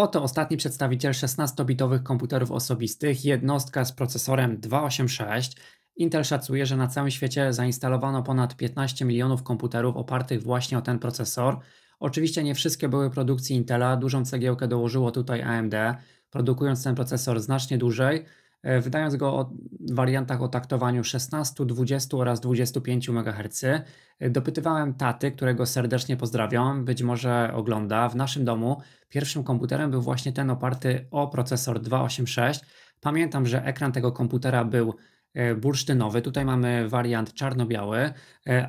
Oto ostatni przedstawiciel 16-bitowych komputerów osobistych, jednostka z procesorem 286. Intel szacuje, że na całym świecie zainstalowano ponad 15 milionów komputerów opartych właśnie o ten procesor. Oczywiście nie wszystkie były produkcji Intela, dużą cegiełkę dołożyło tutaj AMD, produkując ten procesor znacznie dłużej, wydając go w wariantach o taktowaniu 16, 20 oraz 25 MHz. Dopytywałem taty, którego serdecznie pozdrawiam, być może ogląda. W naszym domu pierwszym komputerem był właśnie ten oparty o procesor 286. Pamiętam, że ekran tego komputera był bursztynowy, tutaj mamy wariant czarno-biały,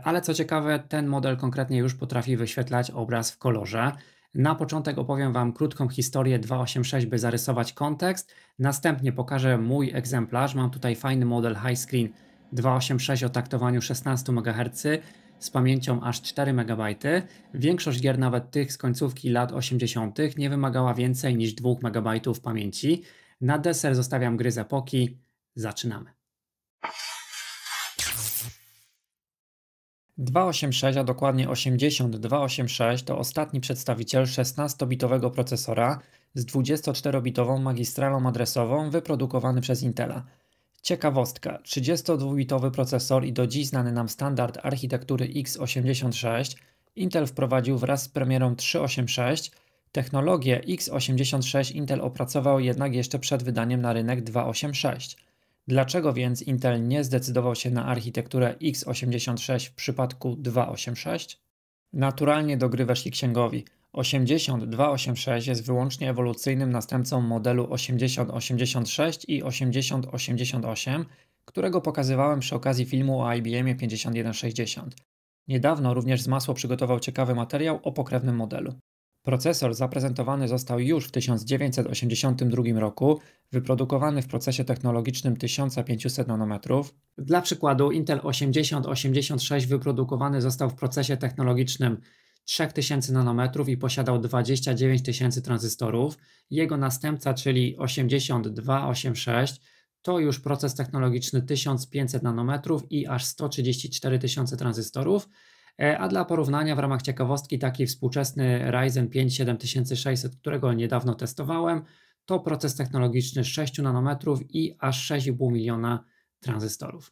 ale co ciekawe, ten model konkretnie już potrafi wyświetlać obraz w kolorze. Na początek opowiem Wam krótką historię 286, by zarysować kontekst, następnie pokażę mój egzemplarz, mam tutaj fajny model Highscreen 286 o taktowaniu 16 MHz z pamięcią aż 4 MB. Większość gier, nawet tych z końcówki lat 80., nie wymagała więcej niż 2 MB pamięci. Na deser zostawiam gry z epoki, zaczynamy. 286, a dokładnie 80286 to ostatni przedstawiciel 16-bitowego procesora z 24-bitową magistralą adresową wyprodukowany przez Intela. Ciekawostka, 32-bitowy procesor i do dziś znany nam standard architektury x86 Intel wprowadził wraz z premierą 386, technologię x86 Intel opracował jednak jeszcze przed wydaniem na rynek 286. Dlaczego więc Intel nie zdecydował się na architekturę x86 w przypadku 286? Naturalnie do gry weszli księgowi. 80286 jest wyłącznie ewolucyjnym następcą modelu 8086 i 8088, którego pokazywałem przy okazji filmu o IBM 5160. Niedawno również Zmasło przygotował ciekawy materiał o pokrewnym modelu. Procesor zaprezentowany został już w 1982 roku, wyprodukowany w procesie technologicznym 1500 nm. Dla przykładu Intel 8086 wyprodukowany został w procesie technologicznym 3000 nm i posiadał 29 tysięcy tranzystorów. Jego następca, czyli 8286, to już proces technologiczny 1500 nm i aż 134 tysiące tranzystorów. A dla porównania w ramach ciekawostki taki współczesny Ryzen 5 7600, którego niedawno testowałem, to proces technologiczny 6 nm i aż 6,5 miliona tranzystorów.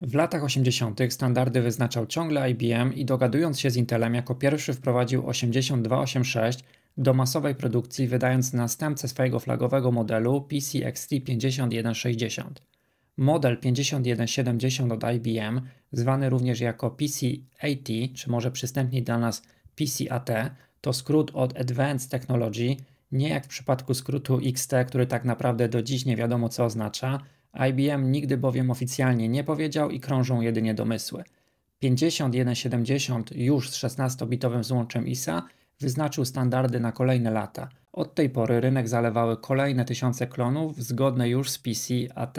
W latach 80. standardy wyznaczał ciągle IBM i dogadując się z Intelem jako pierwszy wprowadził 8286 do masowej produkcji, wydając następcę swojego flagowego modelu PC XT 5160. Model 5170 od IBM, zwany również jako PC-AT, czy może przystępniej dla nas PC-AT, to skrót od Advanced Technology, nie jak w przypadku skrótu XT, który tak naprawdę do dziś nie wiadomo co oznacza. IBM nigdy bowiem oficjalnie nie powiedział i krążą jedynie domysły. 5170 już z 16-bitowym złączem ISA wyznaczył standardy na kolejne lata. Od tej pory rynek zalewały kolejne tysiące klonów zgodne już z PC-AT.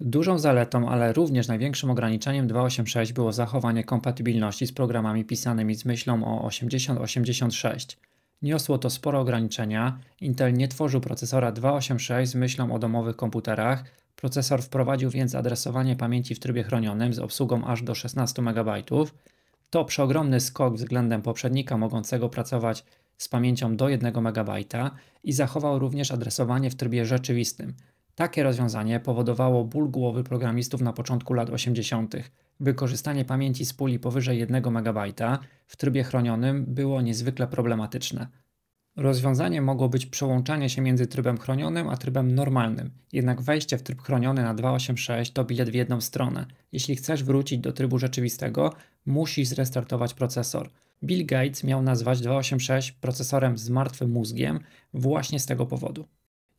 Dużą zaletą, ale również największym ograniczeniem 286 było zachowanie kompatybilności z programami pisanymi z myślą o 8086. Niosło to sporo ograniczenia, Intel nie tworzył procesora 286 z myślą o domowych komputerach, procesor wprowadził więc adresowanie pamięci w trybie chronionym z obsługą aż do 16 MB. To przeogromny skok względem poprzednika mogącego pracować z pamięcią do 1 MB i zachował również adresowanie w trybie rzeczywistym. Takie rozwiązanie powodowało ból głowy programistów na początku lat 80. Wykorzystanie pamięci z puli powyżej 1 MB w trybie chronionym było niezwykle problematyczne. Rozwiązanie mogło być przełączanie się między trybem chronionym a trybem normalnym, jednak wejście w tryb chroniony na 286 to bilet w jedną stronę. Jeśli chcesz wrócić do trybu rzeczywistego, musisz zrestartować procesor. Bill Gates miał nazwać 286 procesorem z martwym mózgiem właśnie z tego powodu.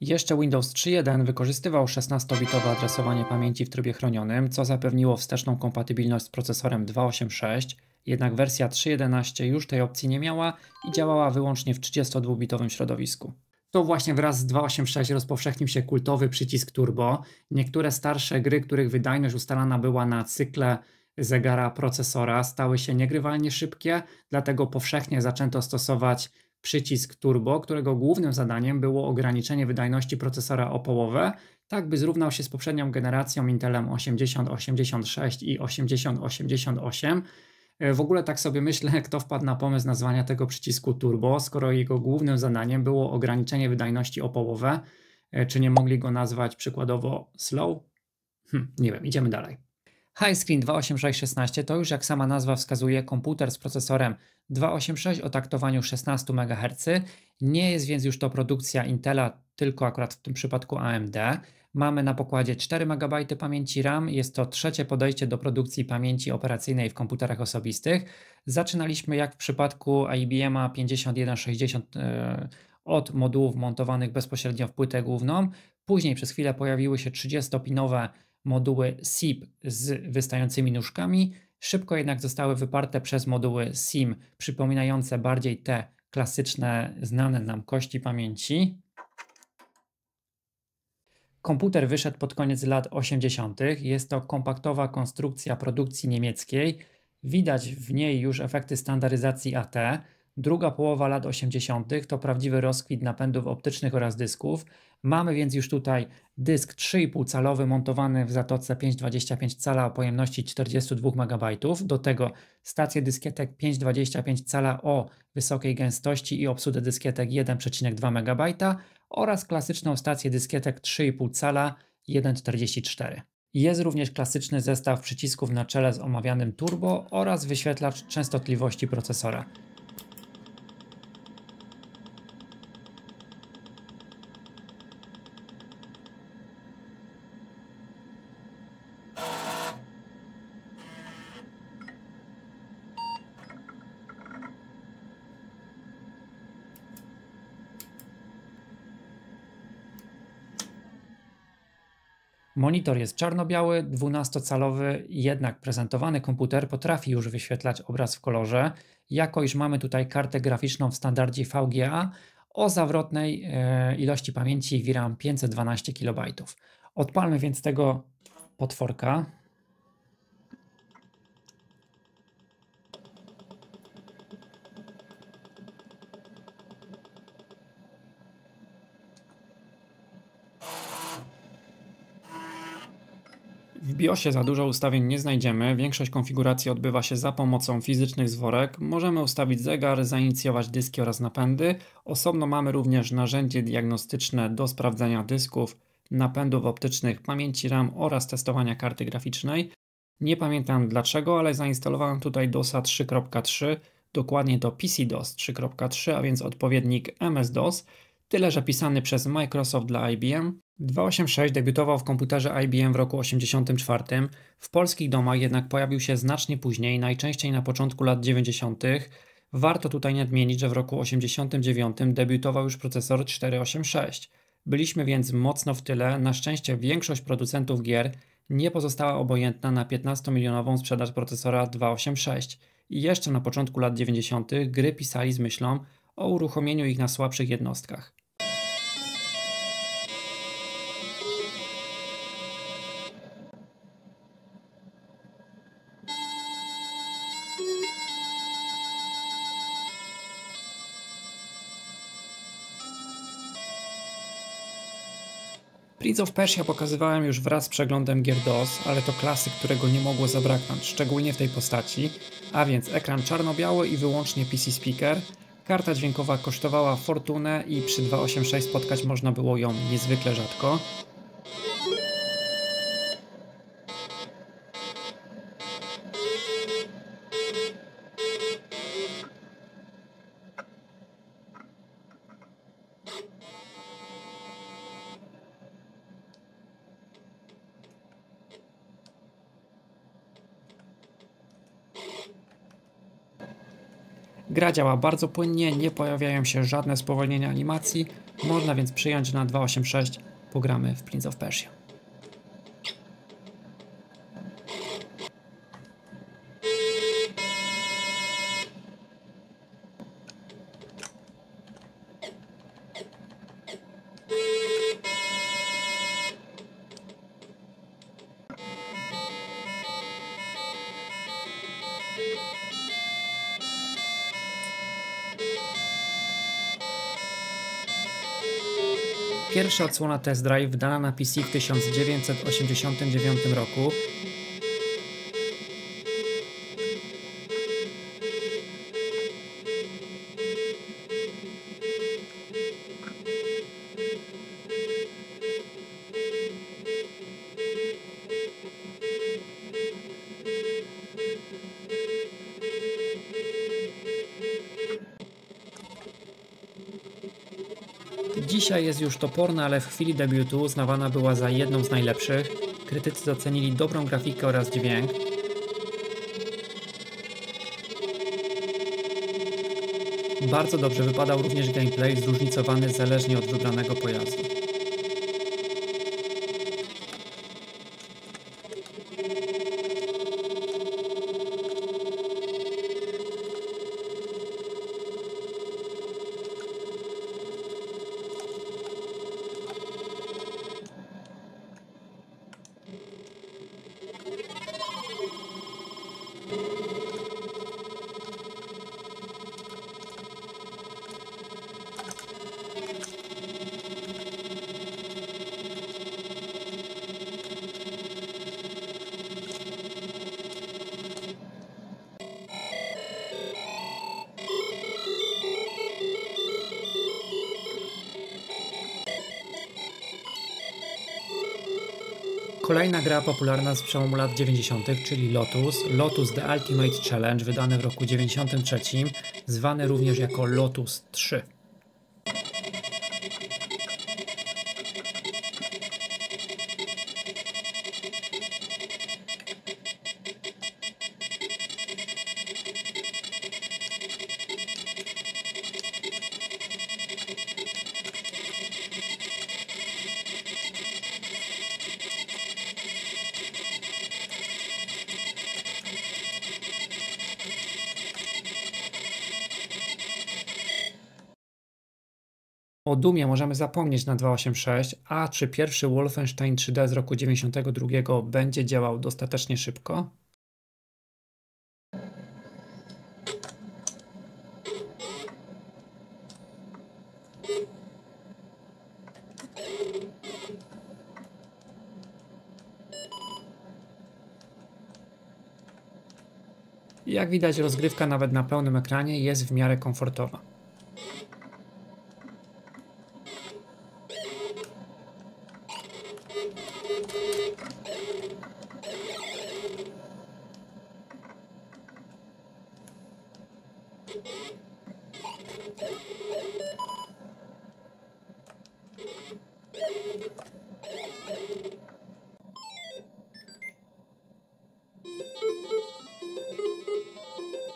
Jeszcze Windows 3.1 wykorzystywał 16-bitowe adresowanie pamięci w trybie chronionym, co zapewniło wsteczną kompatybilność z procesorem 286, jednak wersja 3.11 już tej opcji nie miała i działała wyłącznie w 32-bitowym środowisku. To właśnie wraz z 286 rozpowszechnił się kultowy przycisk turbo. Niektóre starsze gry, których wydajność ustalana była na cykle zegara procesora, stały się niegrywalnie szybkie, dlatego powszechnie zaczęto stosować przycisk turbo, którego głównym zadaniem było ograniczenie wydajności procesora o połowę, tak by zrównał się z poprzednią generacją Intelem 8086 i 8088. W ogóle tak sobie myślę, kto wpadł na pomysł nazwania tego przycisku turbo, skoro jego głównym zadaniem było ograniczenie wydajności o połowę. Czy nie mogli go nazwać przykładowo slow? Nie wiem, idziemy dalej. Highscreen 28616 to już, jak sama nazwa wskazuje, komputer z procesorem 286 o taktowaniu 16 MHz. Nie jest więc już to produkcja Intela, tylko akurat w tym przypadku AMD. Mamy na pokładzie 4 MB pamięci RAM. Jest to trzecie podejście do produkcji pamięci operacyjnej w komputerach osobistych. Zaczynaliśmy, jak w przypadku IBM-a 5160 od modułów montowanych bezpośrednio w płytę główną. Później przez chwilę pojawiły się 30-pinowe moduły SIP z wystającymi nóżkami. Szybko jednak zostały wyparte przez moduły SIM, przypominające bardziej te klasyczne, znane nam kości pamięci. Komputer wyszedł pod koniec lat 80. Jest to kompaktowa konstrukcja produkcji niemieckiej. Widać w niej już efekty standaryzacji AT. Druga połowa lat 80. to prawdziwy rozkwit napędów optycznych oraz dysków. Mamy więc już tutaj dysk 3,5 calowy montowany w zatoce 5,25 cala o pojemności 42 MB. Do tego stację dyskietek 5,25 cala o wysokiej gęstości i obsługę dyskietek 1,2 MB oraz klasyczną stację dyskietek 3,5 cala 1,44. Jest również klasyczny zestaw przycisków na czele z omawianym turbo oraz wyświetlacz częstotliwości procesora. Monitor jest czarno-biały, 12-calowy, jednak prezentowany komputer potrafi już wyświetlać obraz w kolorze, jako iż mamy tutaj kartę graficzną w standardzie VGA o zawrotnej ilości pamięci VRAM 512 KB. Odpalmy więc tego potworka. W BIOSie za dużo ustawień nie znajdziemy, większość konfiguracji odbywa się za pomocą fizycznych zworek. Możemy ustawić zegar, zainicjować dyski oraz napędy. Osobno mamy również narzędzie diagnostyczne do sprawdzania dysków, napędów optycznych, pamięci RAM oraz testowania karty graficznej. Nie pamiętam dlaczego, ale zainstalowałem tutaj DOSa 3.3, dokładnie to PC-DOS 3.3, a więc odpowiednik MS-DOS. Tyle, że pisany przez Microsoft dla IBM. 286 debiutował w komputerze IBM w roku 1984. W polskich domach jednak pojawił się znacznie później, najczęściej na początku lat 90. Warto tutaj nadmienić, że w roku 1989 debiutował już procesor 486. Byliśmy więc mocno w tyle. Na szczęście większość producentów gier nie pozostała obojętna na 15-milionową sprzedaż procesora 286. I jeszcze na początku lat 90. gry pisali z myślą o uruchomieniu ich na słabszych jednostkach. Prince of Persia pokazywałem już wraz z przeglądem gier DOS, ale to klasyk, którego nie mogło zabraknąć, szczególnie w tej postaci, a więc ekran czarno-biały i wyłącznie PC speaker. Karta dźwiękowa kosztowała fortunę i przy 286 spotkać można było ją niezwykle rzadko. Gra działa bardzo płynnie, nie pojawiają się żadne spowolnienia animacji, można więc przyjąć, że na 286 pogramy w Prince of Persia. Pierwsza odsłona Test Drive wydana na PC w 1989 roku. Dzisiaj jest już toporna, ale w chwili debiutu uznawana była za jedną z najlepszych. Krytycy docenili dobrą grafikę oraz dźwięk. Bardzo dobrze wypadał również gameplay zróżnicowany zależnie od wybranego pojazdu. Kolejna gra popularna z przełomu lat 90., czyli Lotus. Lotus The Ultimate Challenge, wydany w roku 93, zwany również jako Lotus 3. O Dumie możemy zapomnieć na 286, a czy pierwszy Wolfenstein 3D z roku 92 będzie działał dostatecznie szybko? Jak widać, rozgrywka nawet na pełnym ekranie jest w miarę komfortowa.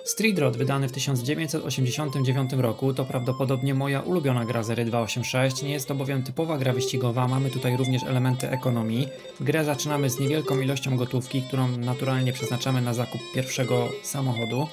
Street Rod, wydany w 1989 roku, to prawdopodobnie moja ulubiona gra z ery 286, nie jest to bowiem typowa gra wyścigowa, mamy tutaj również elementy ekonomii. Grę zaczynamy z niewielką ilością gotówki, którą naturalnie przeznaczamy na zakup pierwszego samochodu.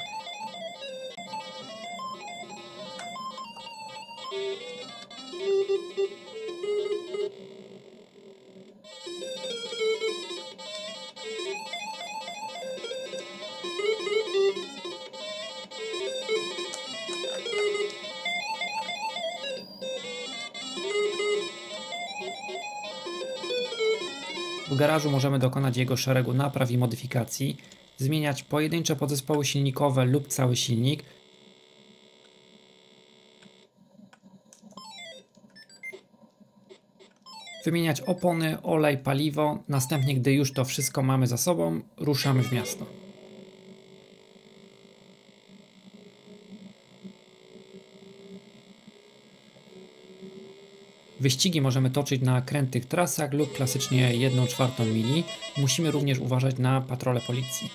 W garażu możemy dokonać jego szeregu napraw i modyfikacji, zmieniać pojedyncze podzespoły silnikowe lub cały silnik. Wymieniać opony, olej, paliwo. Następnie, gdy już to wszystko mamy za sobą, ruszamy w miasto. Wyścigi możemy toczyć na krętych trasach lub klasycznie 1/4 mili. Musimy również uważać na patrole policji.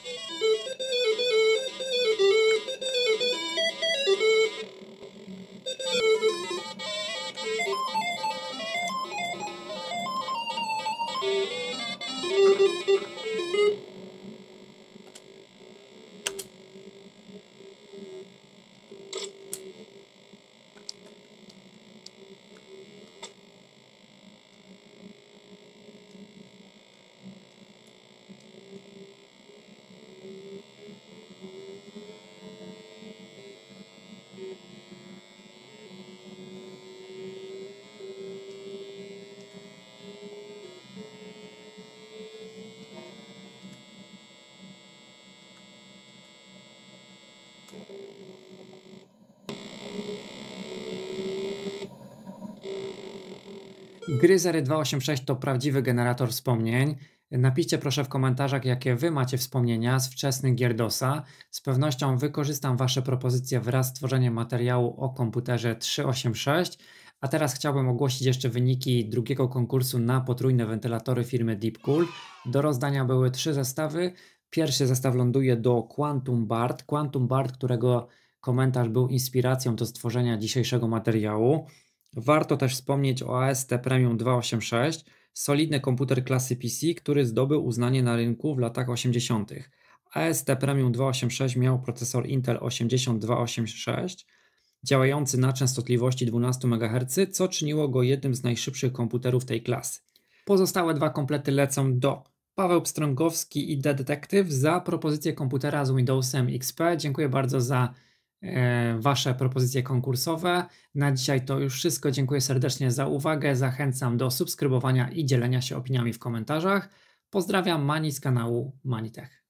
Gry z ery 286 to prawdziwy generator wspomnień. Napiszcie proszę w komentarzach, jakie Wy macie wspomnienia z wczesnych gier DOS-a. Z pewnością wykorzystam Wasze propozycje wraz z tworzeniem materiału o komputerze 386, A teraz chciałbym ogłosić jeszcze wyniki drugiego konkursu na potrójne wentylatory firmy Deepcool. Do rozdania były 3 zestawy. Pierwszy zestaw ląduje do Quantum Bard. Quantum Bard, którego komentarz był inspiracją do stworzenia dzisiejszego materiału. Warto też wspomnieć o AST Premium 286, solidny komputer klasy PC, który zdobył uznanie na rynku w latach 80. AST Premium 286 miał procesor Intel 80286, działający na częstotliwości 12 MHz, co czyniło go jednym z najszybszych komputerów tej klasy. Pozostałe dwa komplety lecą do Paweł Pstrągowski i The Detective za propozycję komputera z Windowsem XP. Dziękuję bardzo za Wasze propozycje konkursowe. Na dzisiaj to już wszystko. Dziękuję serdecznie za uwagę. Zachęcam do subskrybowania i dzielenia się opiniami w komentarzach. Pozdrawiam, Mani z kanału ManiTech.